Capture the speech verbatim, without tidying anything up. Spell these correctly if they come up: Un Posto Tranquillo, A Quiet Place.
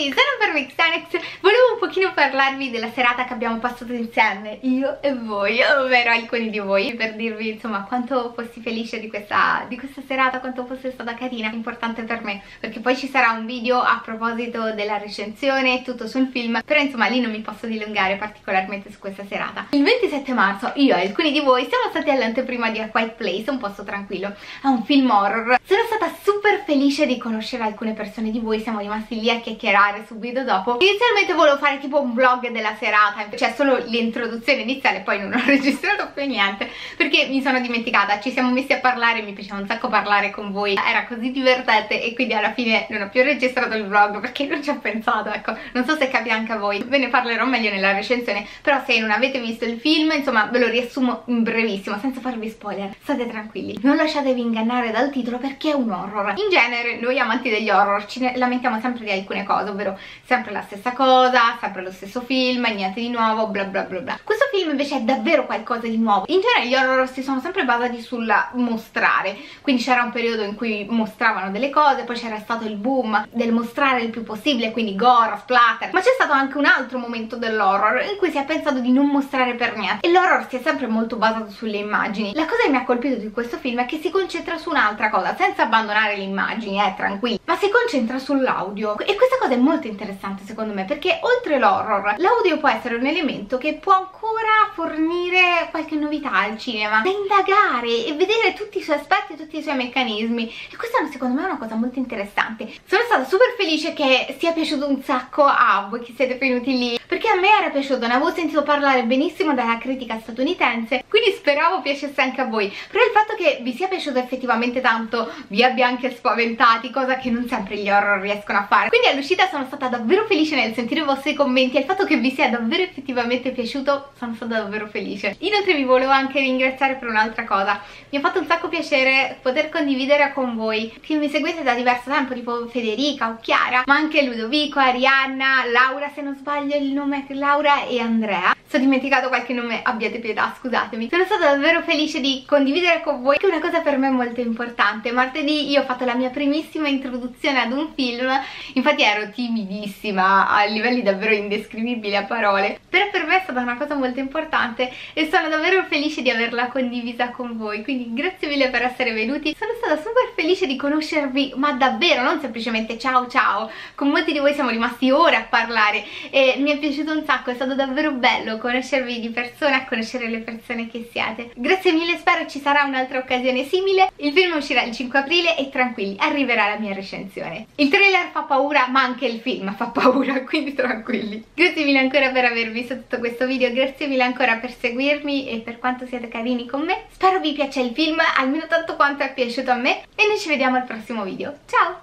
quindi sono per Mixanex, volevo un pochino parlarvi della serata che abbiamo passato insieme, io e voi, ovvero alcuni di voi, per dirvi insomma quanto fossi felice di questa, di questa serata, quanto fosse stata carina, importante per me, perché poi ci sarà un video a proposito della recensione, tutto sul film, però insomma lì non mi posso dilungare particolarmente su questa serata. Il ventisette marzo io e alcuni di voi siamo stati all'anteprima di A Quiet Place, Un Posto Tranquillo, è un film horror. Sono stata super felice di conoscere alcune persone di voi, siamo rimasti lì a chiacchierare subito dopo. Inizialmente volevo fare tipo un vlog della serata, cioè solo l'introduzione iniziale, poi non ho registrato più niente perché mi sono dimenticata, ci siamo messi a parlare, mi piaceva un sacco parlare con voi, era così divertente e quindi alla fine non ho più registrato il vlog perché non ci ho pensato, ecco, non so se capita anche a voi, ve ne parlerò meglio nella recensione, però se non avete visto il film, insomma ve lo riassumo in brevissimo, senza farvi spoiler, state tranquilli, non lasciatevi ingannare dal titolo perché è un horror. In genere noi amanti degli horror ci lamentiamo sempre di alcune cose, ovvero sempre la stessa cosa, sempre lo stesso film, niente di nuovo, bla bla bla bla. Questo film invece è davvero qualcosa di nuovo. In genere gli horror si sono sempre basati sul mostrare, quindi c'era un periodo in cui mostravano delle cose, poi c'era stato il boom del mostrare il più possibile, quindi gore, splatter, ma c'è stato anche un altro momento dell'horror in cui si è pensato di non mostrare per niente e l'horror si è sempre molto basato sulle immagini. La cosa che mi ha colpito di questo film è che si concentra su un'altra cosa, senza abbandonare le immagini, eh, tranquilli, ma si concentra sull'audio e questa cosa è molto interessante secondo me, perché oltre l'horror l'audio può essere un elemento che può ancora fornire qualche novità al cinema, da indagare e vedere tutti i suoi aspetti e tutti i suoi meccanismi, e questa secondo me è una cosa molto interessante. Sono stata super felice che sia piaciuto un sacco a voi che siete venuti lì, perché a me era piaciuto, ne avevo sentito parlare benissimo dalla critica statunitense, quindi speravo piacesse anche a voi, però il fatto che vi sia piaciuto effettivamente tanto, vi abbia anche spaventati, cosa che non sempre gli horror riescono a fare, quindi all'uscita sono stata davvero felice nel sentire i vostri commenti e il fatto che vi sia davvero effettivamente piaciuto, sono stata davvero felice. Inoltre vi volevo anche ringraziare per un'altra cosa, mi ha fatto un sacco piacere poter condividere con voi che mi seguite da diverso tempo, tipo Federica o Chiara, ma anche Ludovico, Arianna, Laura, se non sbaglio il nome è Laura, e Andrea, se ho dimenticato qualche nome abbiate pietà, scusatemi. Sono stata davvero felice di condividere con voi, che è una cosa per me molto importante. Martedì io ho fatto la mia primissima introduzione ad un film, infatti ero timidissima a livelli davvero indescrivibili a parole, però per me è stata una cosa molto importante e sono davvero felice di averla condivisa con voi, quindi grazie mille per essere venuti, sono stata super felice di conoscervi, ma davvero, non semplicemente ciao ciao, con molti di voi siamo rimasti ore a parlare e mi è piaciuto un sacco, è stato davvero bello conoscervi di persona, conoscere le persone che siete, grazie mille, spero ci sarà un'altra occasione simile. Il film uscirà il cinque aprile e tranquilli, arriverà la mia recensione. Il trailer fa paura, ma anche il film fa paura, quindi tranquilli. Grazie mille ancora per aver visto tutto questo video, grazie mille ancora per seguirmi e per quanto siete carini con me, spero vi piaccia il film almeno tanto quanto è piaciuto a me e noi ci vediamo al prossimo video, ciao!